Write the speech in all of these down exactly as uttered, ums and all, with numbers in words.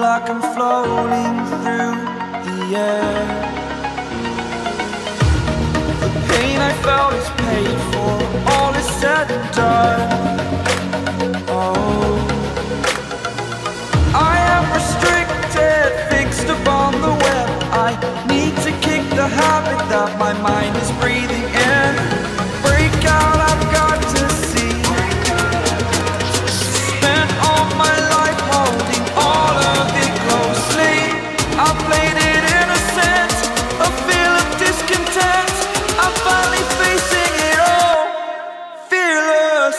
like I'm floating through the air. The pain I felt is paid for, all is said and done. Oh, I am restricted, fixed upon the web. I need to kick the habit that my mind is breathing in. Break out, I've got to see. Spent all my life holding all of it closely. I played it innocent, a feel of discontent. I'm finally facing it all, fearless.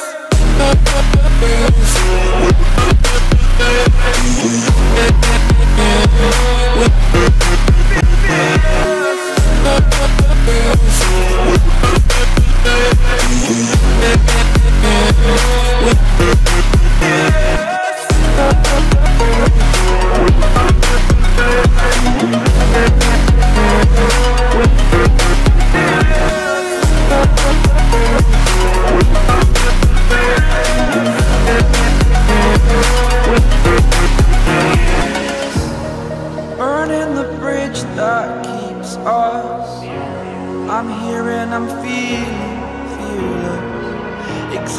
That keeps us. I'm here and I'm feeling fearless.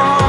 are.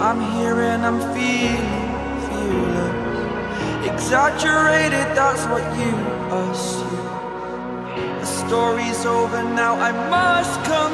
I'm here and I'm feeling, feeling exaggerated, that's what you assume. The story's over now, I must come